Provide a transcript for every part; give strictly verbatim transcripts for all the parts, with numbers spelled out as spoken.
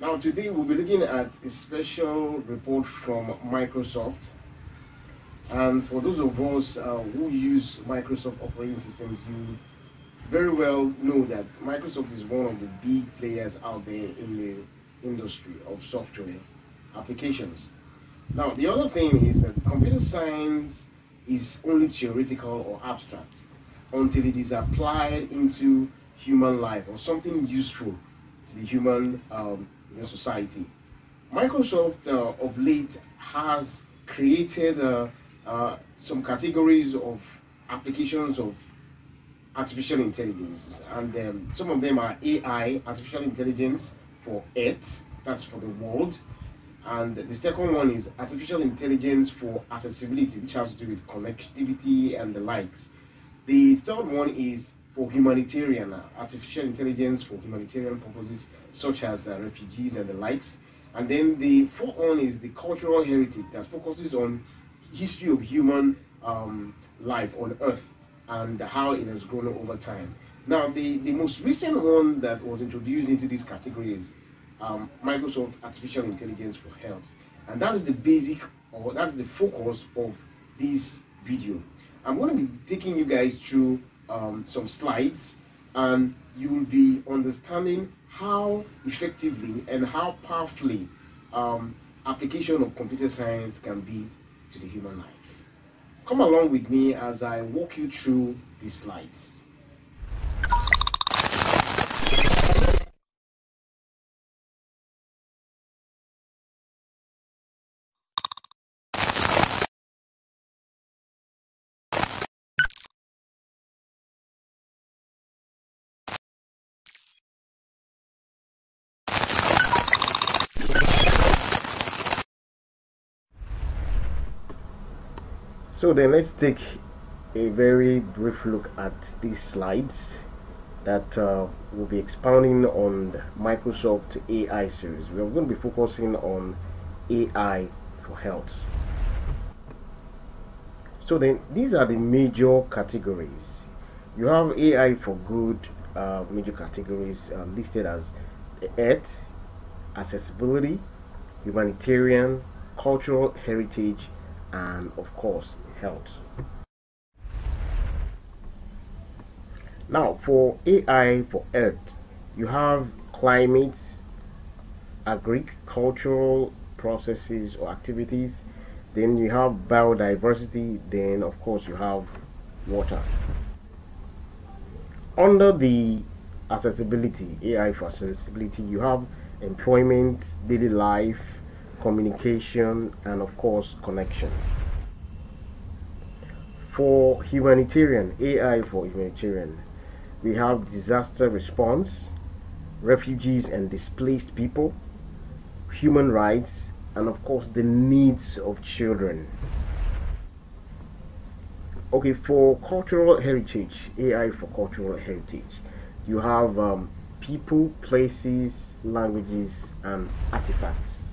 Now today we'll be looking at a special report from Microsoft, and for those of us uh, who use Microsoft operating systems, you very well know that Microsoft is one of the big players out there in the industry of software applications. Now the other thing is that computer science is only theoretical or abstract until it is applied into human life or something useful to the human um, society. Microsoft uh, of late has created uh, uh, some categories of applications of artificial intelligence, and um, some of them are A I, artificial intelligence for Earth, that's for the world, and the second one is artificial intelligence for accessibility, which has to do with connectivity and the likes. The third one is for humanitarian, uh, artificial intelligence for humanitarian purposes such as uh, refugees and the likes. And then the fourth one is the cultural heritage that focuses on history of human um, life on Earth and how it has grown over time. Now the, the most recent one that was introduced into this category is um, Microsoft Artificial Intelligence for Health. And that is the basic, or that's the focus of this video. I'm going to be taking you guys through Um, some slides, and you will be understanding how effectively and how powerfully um, application of computer science can be to the human life. Come along with me as I walk you through these slides. So then let's take a very brief look at these slides that uh, will be expounding on the Microsoft A I series. We're going to be focusing on A I for health. So then these are the major categories. You have A I for good, uh, major categories uh, listed as Earth, accessibility, humanitarian, cultural heritage, and of course health. Now for A I for Earth, you have climate, agricultural processes or activities, then you have biodiversity, then of course you have water. Under the accessibility, A I for accessibility, you have employment, daily life, communication, and of course connection. For humanitarian, A I for humanitarian, we have disaster response, refugees and displaced people, human rights, and of course the needs of children. Okay, for cultural heritage, A I for cultural heritage, you have um, people, places, languages, and artifacts.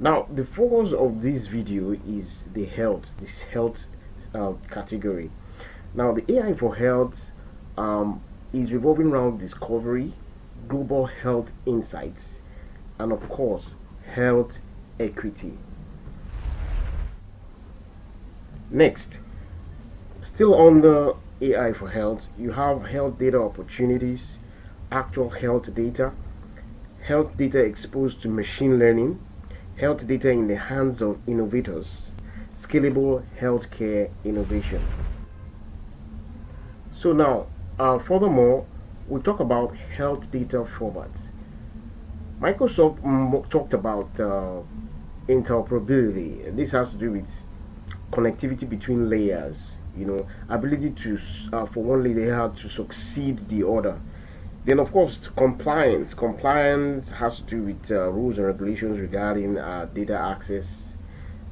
Now the focus of this video is the health, this health uh, category. Now the A I for health um, is revolving around discovery, global health insights, and of course health equity. Next, still under A I for health, you have health data opportunities, actual health data, health data exposed to machine learning, health data in the hands of innovators, scalable healthcare innovation. So now, uh, furthermore, we'll talk about health data formats. Microsoft talked about uh, interoperability. This has to do with connectivity between layers, you know, ability to, uh, for one layer to succeed the other. Then of course compliance. Compliance has to do with uh, rules and regulations regarding uh, data access.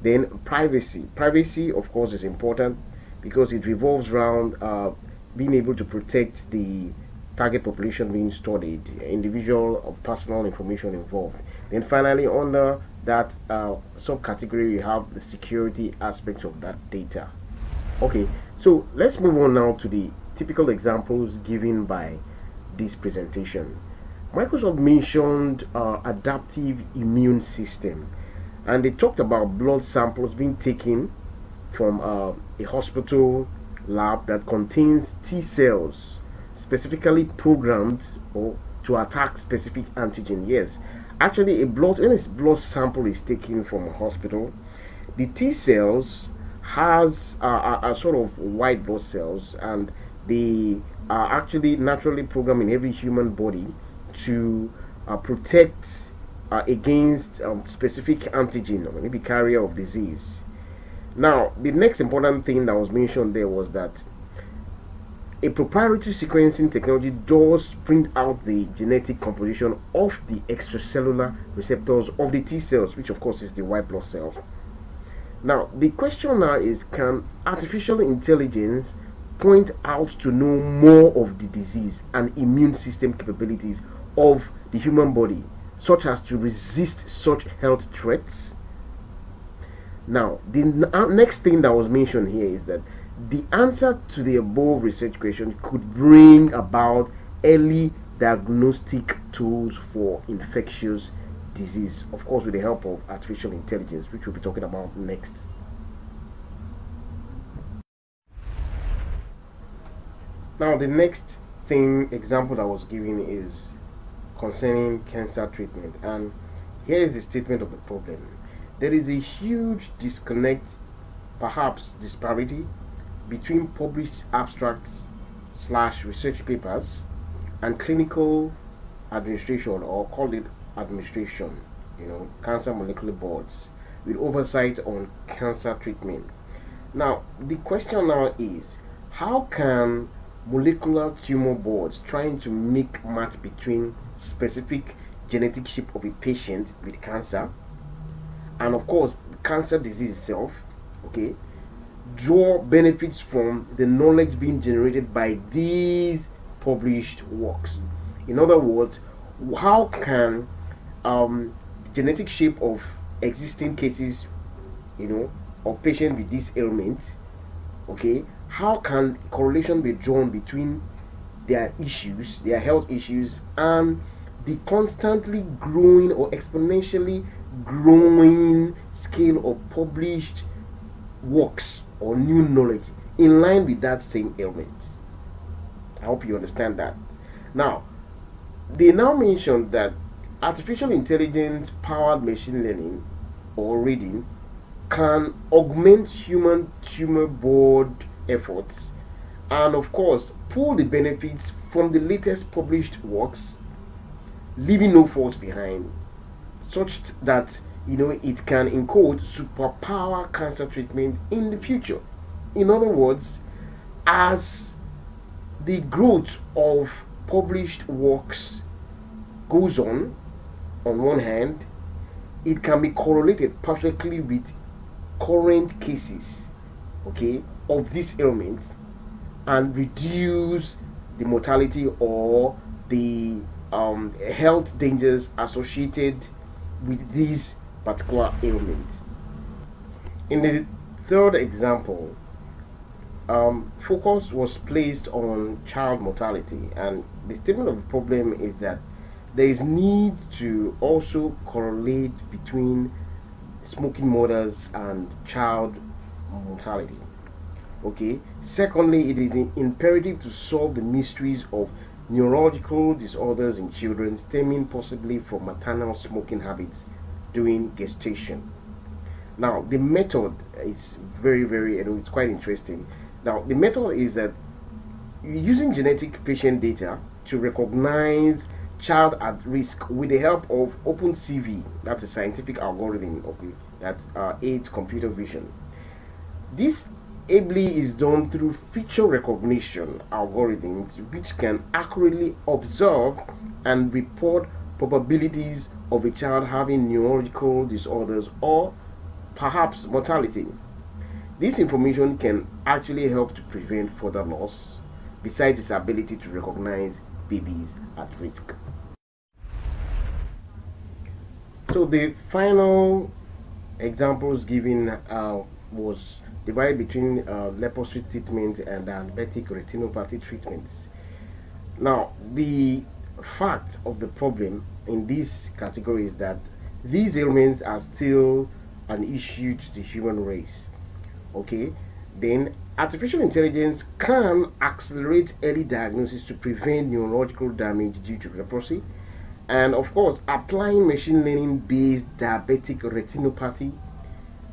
Then privacy. Privacy of course is important because it revolves around uh, being able to protect the target population being studied, individual or personal information involved. Then finally under that uh, subcategory you have the security aspects of that data. Okay, so let's move on now to the typical examples given by this presentation. Microsoft mentioned uh, adaptive immune system, and they talked about blood samples being taken from uh, a hospital lab that contains T cells specifically programmed or to attack specific antigen. Yes, actually a blood when a blood sample is taken from a hospital, the T cells has uh, are, are sort of white blood cells, and they are actually naturally programmed in every human body to uh, protect uh, against um, specific antigen or maybe carrier of disease. Now, the next important thing that was mentioned there was that a proprietary sequencing technology does print out the genetic composition of the extracellular receptors of the T cells, which of course is the white blood cell. Now, the question now is, can artificial intelligence point out to know more of the disease and immune system capabilities of the human body, such as to resist such health threats? Now, the next thing that was mentioned here is that the answer to the above research question could bring about early diagnostic tools for infectious disease, of course with the help of artificial intelligence, which we'll be talking about next. Now, the next thing example that was given is concerning cancer treatment, and here is the statement of the problem. There is a huge disconnect, perhaps disparity, between published abstracts slash research papers and clinical administration, or call it administration, you know, cancer molecular boards with oversight on cancer treatment. Now, the question now is, how can molecular tumor boards trying to make match between specific genetic shape of a patient with cancer and of course the cancer disease itself, okay, draw benefits from the knowledge being generated by these published works? In other words, how can um, the genetic shape of existing cases, you know, of patients with this ailment, okay, how can correlation be drawn between their issues, their health issues, and the constantly growing or exponentially growing scale of published works or new knowledge in line with that same ailment? I hope you understand that. Now, they now mentioned that artificial intelligence powered machine learning or reading can augment human tumor board efforts and of course pull the benefits from the latest published works, leaving no faults behind, such that, you know, it can encode superpower cancer treatment in the future. In other words, as the growth of published works goes on on one hand, it can be correlated perfectly with current cases, okay, of this ailment, and reduce the mortality or the um, health dangers associated with this particular ailment. In the third example, um, focus was placed on child mortality, and the statement of the problem is that there is need to also correlate between smoking mothers and child mortality. Okay, secondly, it is imperative to solve the mysteries of neurological disorders in children stemming possibly from maternal smoking habits during gestation. Now, the method is very very and it's quite interesting. Now, the method is that using genetic patient data to recognize child at risk with the help of OpenCV, that's a scientific algorithm, okay, that uh, aids computer vision. This ably is done through feature recognition algorithms, which can accurately observe and report probabilities of a child having neurological disorders or perhaps mortality. This information can actually help to prevent further loss, besides its ability to recognize babies at risk. So the final examples given uh, was divided between uh, leprosy treatment and diabetic retinopathy treatments. Now, the fact of the problem in this category is that these ailments are still an issue to the human race. Okay, then artificial intelligence can accelerate early diagnosis to prevent neurological damage due to leprosy, and of course applying machine learning based diabetic retinopathy,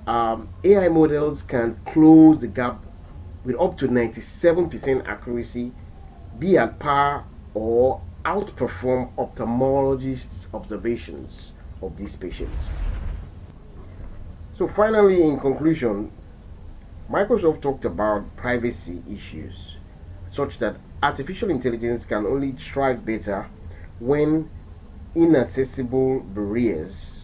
um, A I models can close the gap with up to ninety-seven percent accuracy, be at par or outperform ophthalmologists' observations of these patients. So finally, in conclusion, Microsoft talked about privacy issues such that artificial intelligence can only thrive better when inaccessible barriers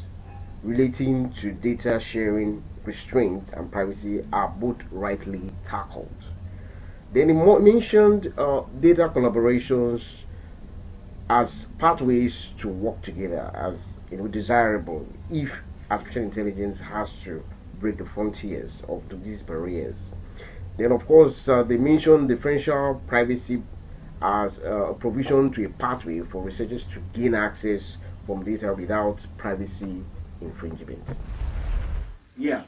relating to data sharing, restraints, and privacy are both rightly tackled. Then he mentioned uh, data collaborations as pathways to work together as, you know, desirable if artificial intelligence has to break the frontiers of these barriers. Then of course uh, they mentioned differential privacy as a provision to a pathway for researchers to gain access from data without privacy infringement. Yeah,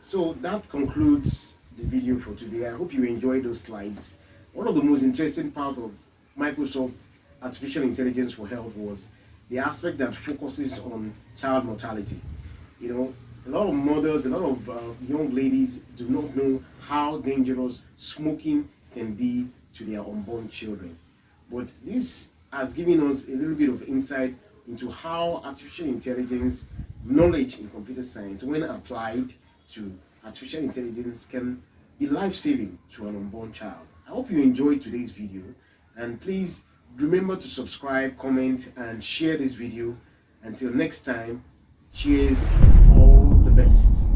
so that concludes the video for today. I hope you enjoyed those slides. One of the most interesting part of Microsoft Artificial Intelligence for Health was the aspect that focuses on child mortality. You know, a lot of mothers, a lot of uh, young ladies do not know how dangerous smoking can be to their unborn children. But this has given us a little bit of insight into how artificial intelligence knowledge in computer science, when applied to artificial intelligence, can be life-saving to an unborn child. I hope you enjoyed today's video, and please remember to subscribe, comment, and share this video. Until next time, cheers, all the best.